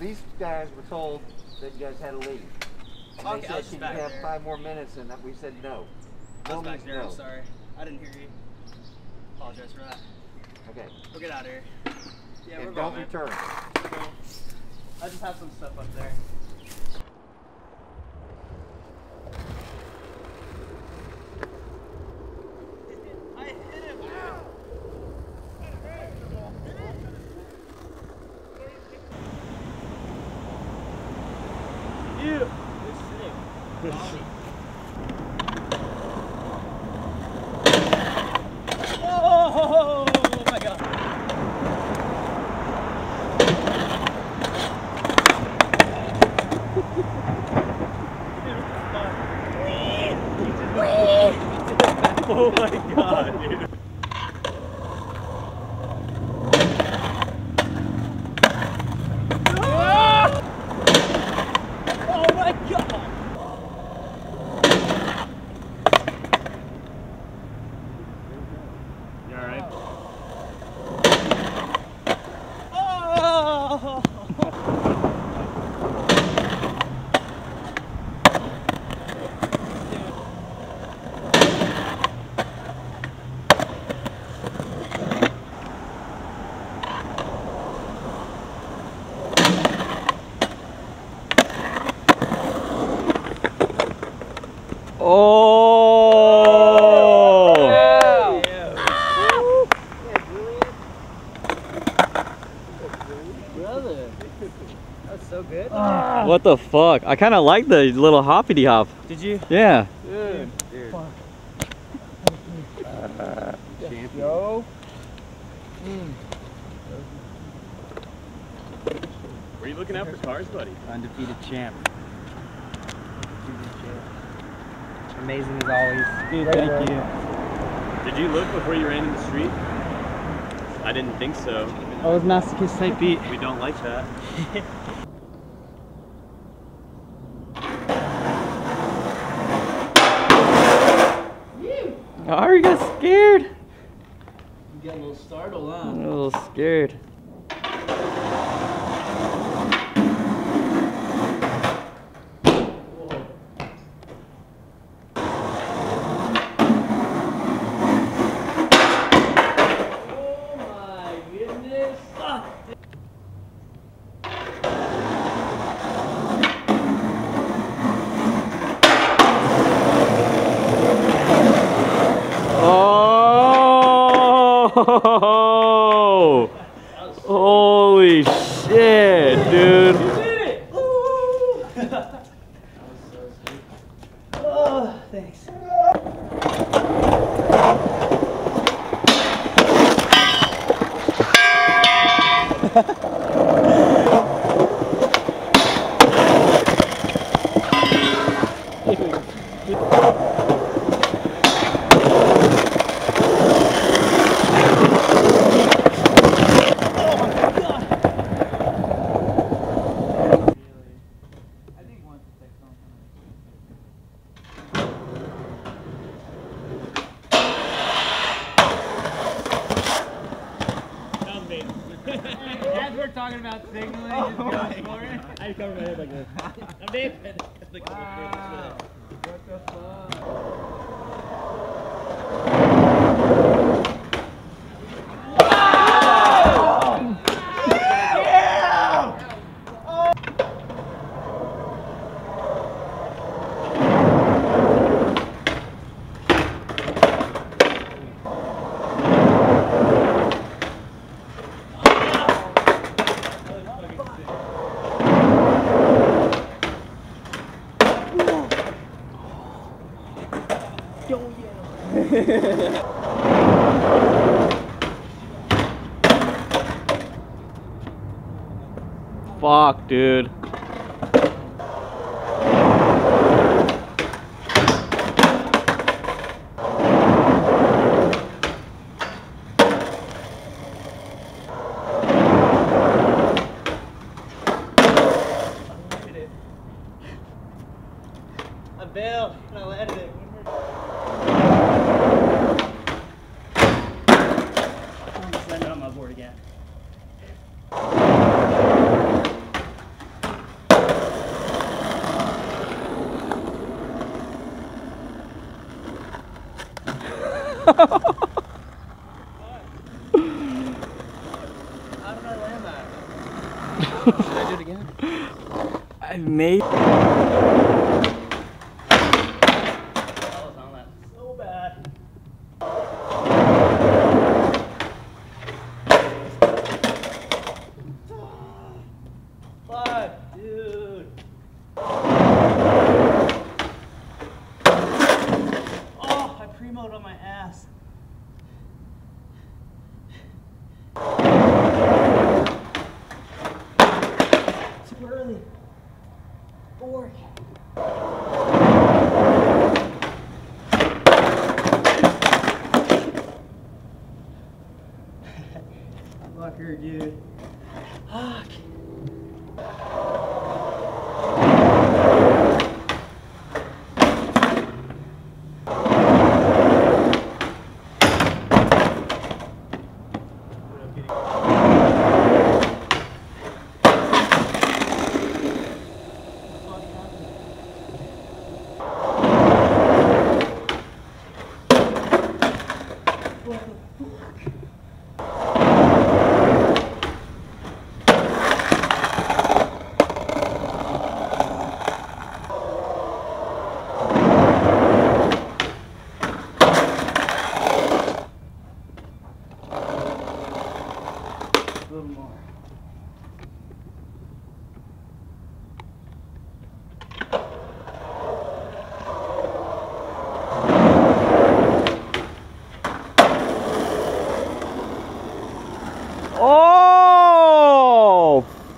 These guys were told that you guys had to leave. And okay, they said you have 5 more minutes, and that we said no. I was back there, no. I'm sorry. I didn't hear you. Apologize for that. Okay. We'll get out of here. Yeah, we're going, man. Don't return. I just have some stuff up there. Oh my god, dude. Oh my god! You alright? Oh! Oh! Yeah. Yeah. Ah. Yeah, Julian. Brother. That's so good. Ah. What the fuck? I kind of like the little hoppity hop. Did you? Yeah. Dude. Fuck. Champion. Yo. Were you looking out for cars, buddy? Undefeated champ. Amazing as always. Dude, thank you. Did you look before you ran in the street? I didn't think so. I was masochistic. We don't like that. Oh, you got scared. You got a little startled, huh? A little scared. Oh, holy shit, dude. You did it! Ooh. That was so sweet. Oh, thanks. As we're talking about signaling, just going forward. I cover my head like this. I'm David. Wow. What the fuck? Wow! Yeah! Fuck, dude. I bailed and I landed it. I'm just landing on my board again. Should I do it again? I've made. Fucker, dude.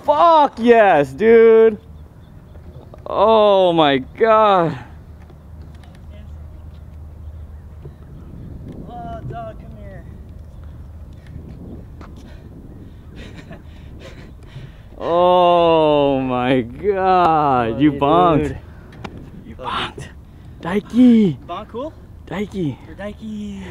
Fuck. Yes, dude. Oh my god. Oh, dog, come here. Oh my god. Oh, you bonked. Dude. You bonked. Dikey. Bonk cool? Dikey. You're Dikey.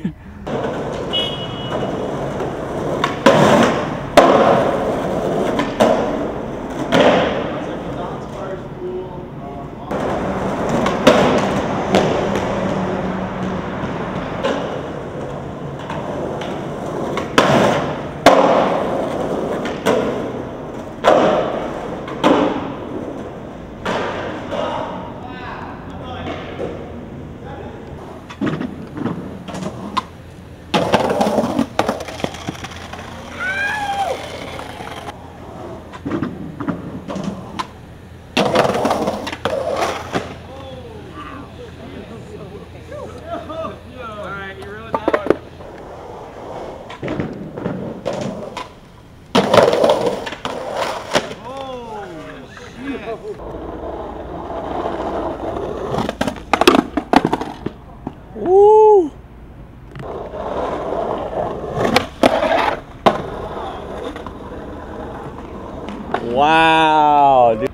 Wow, dude.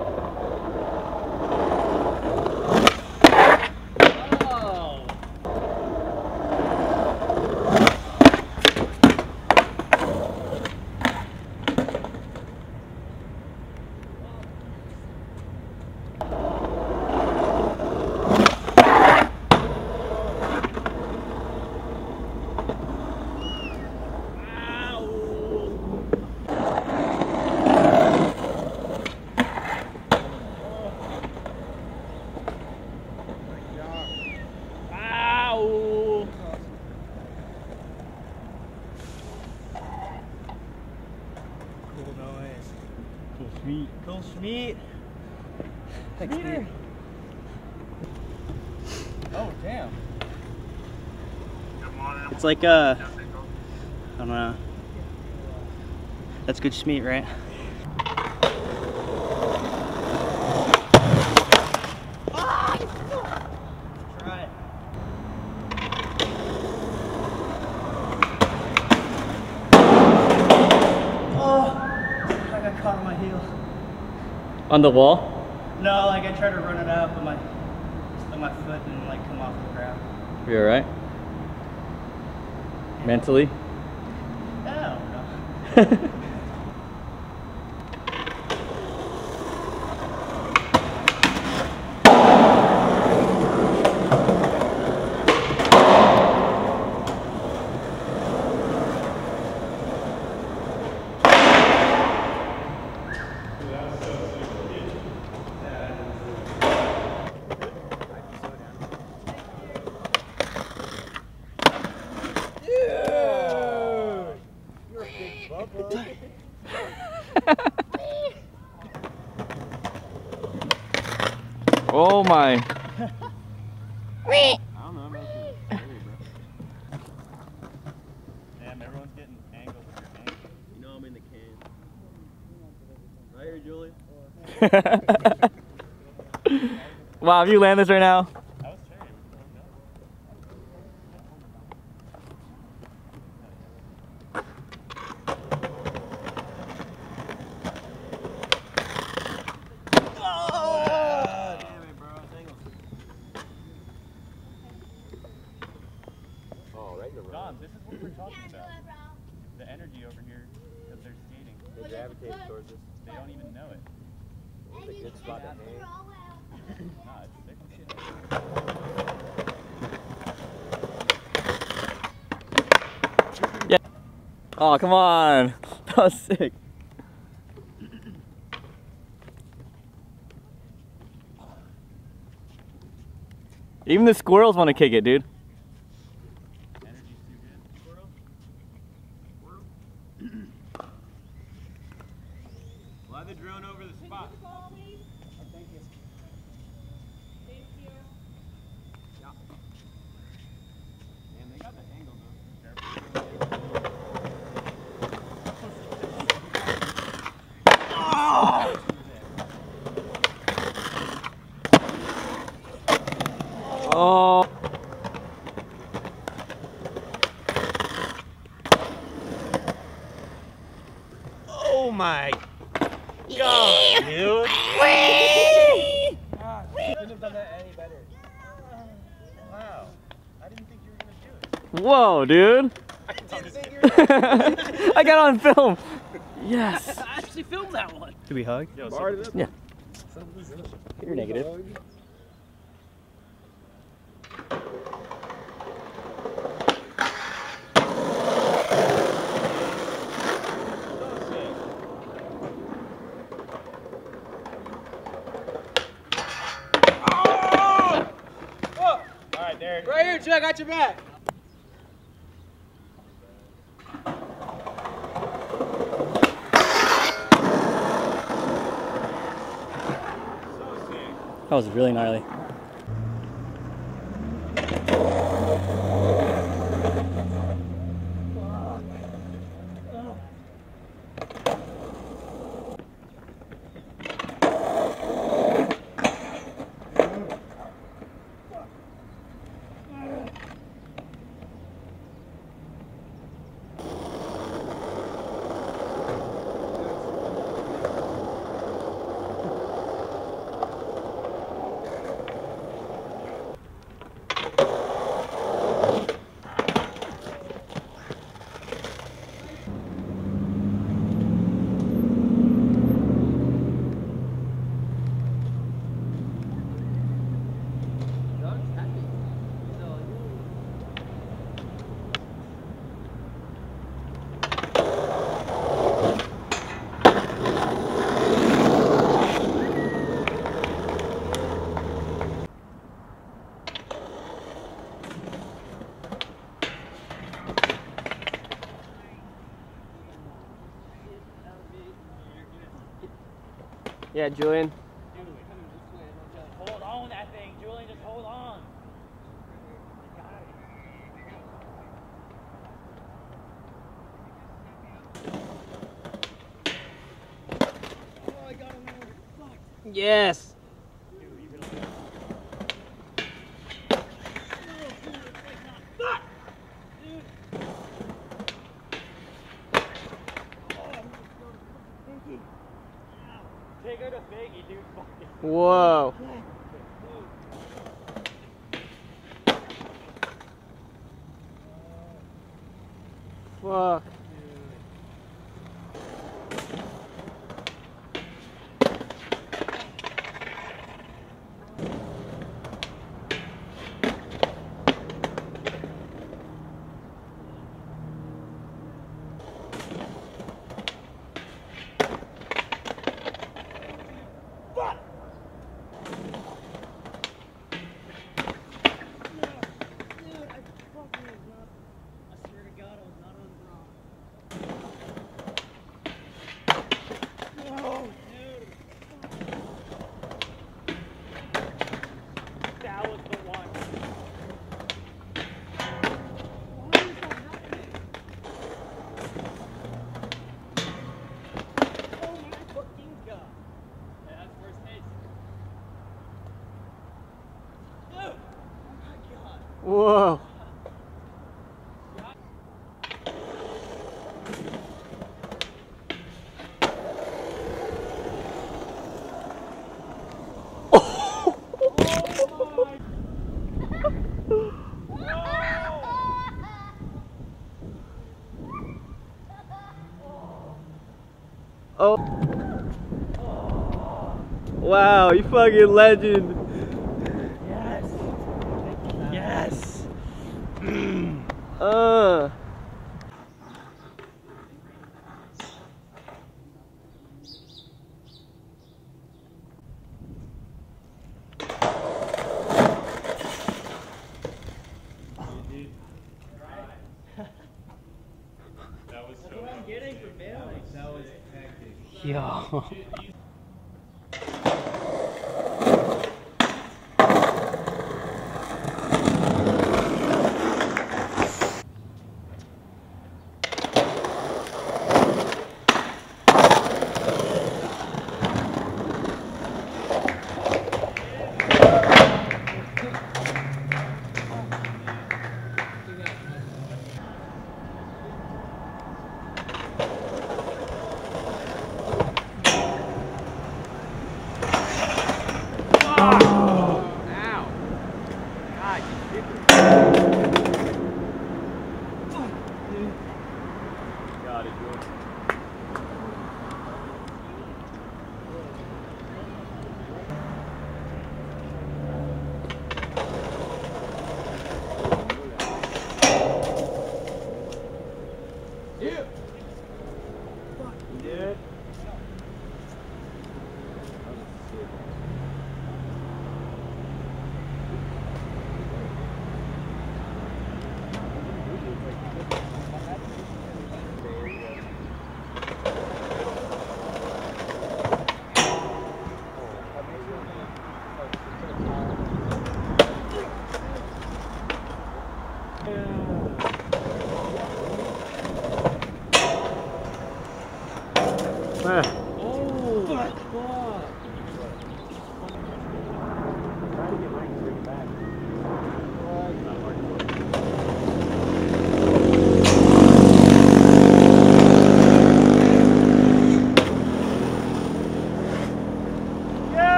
Cool Schmeat. Thanks, Peter. Oh, damn. It's like, I don't know. That's good Schmeat, right? On the wall? No, like I tried to run it up with my foot and like come off the ground. You alright? Mentally? No. 对。Oh my. Julian. Wow, if you land this right now. Dom, this is what we're talking about. The energy over here, because they're skating. They gravitate towards us. They don't even know it. It's a good spot to hang. Nah, it's sick shit. Yeah. Oh, come on. That was sick. Even the squirrels want to kick it, dude. Fly the drone over the spot. Can you call me? Oh, thank you. Thank you. Yeah. Man, they got the angle though. Oh! Oh. Oh my God, dude. Wee! God, you couldn't have done that any better. Wow. I didn't think you were gonna do it. Whoa, dude. I didn't think you were gonna do it. I got on film. Yes. I actually filmed that one. Do we hug? Yo, yeah. You're negative. Hug. Right here, Jug, I got your back. So sick. That was really gnarly. Yeah, Julian. Dude, just hold on that thing, Julian. Just hold on. You got it. Oh, I got him there. Fuck. Yes. Take her to Faggy, dude. Whoa. Fuck. Whoa. Oh. Wow, you fucking legend. Yes. Yes. Yo.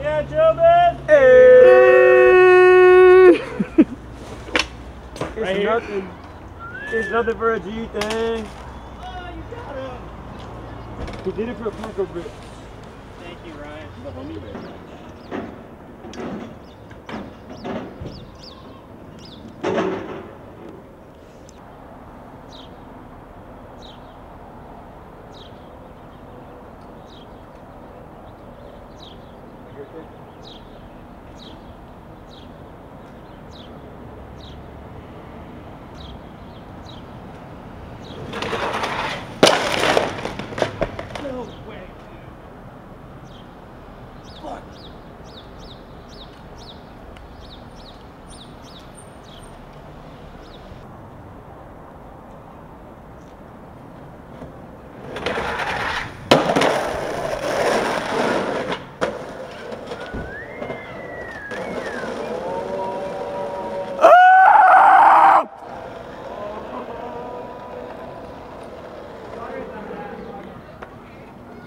Yeah, Julian! Hey! It's right nothing. It's nothing for a G thing. Oh, you got him! He did it for a Funko Grip. Thank you, Ryan. The homie bear.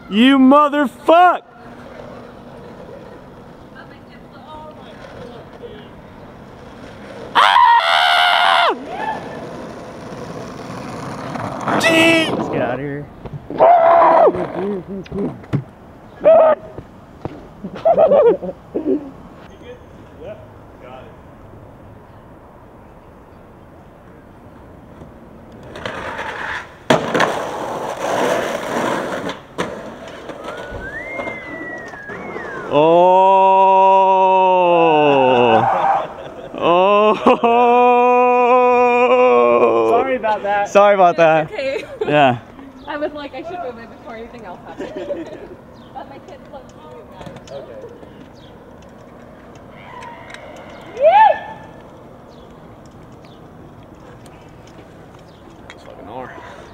You motherfuck! Ah! Jeez! Let's get out of here. Yep, got it. Oh! Oh! Sorry about that. Sorry about that. Okay. Yeah. I was like, I should move it before anything else happened. But my kids love doing that. Okay. Yes! more.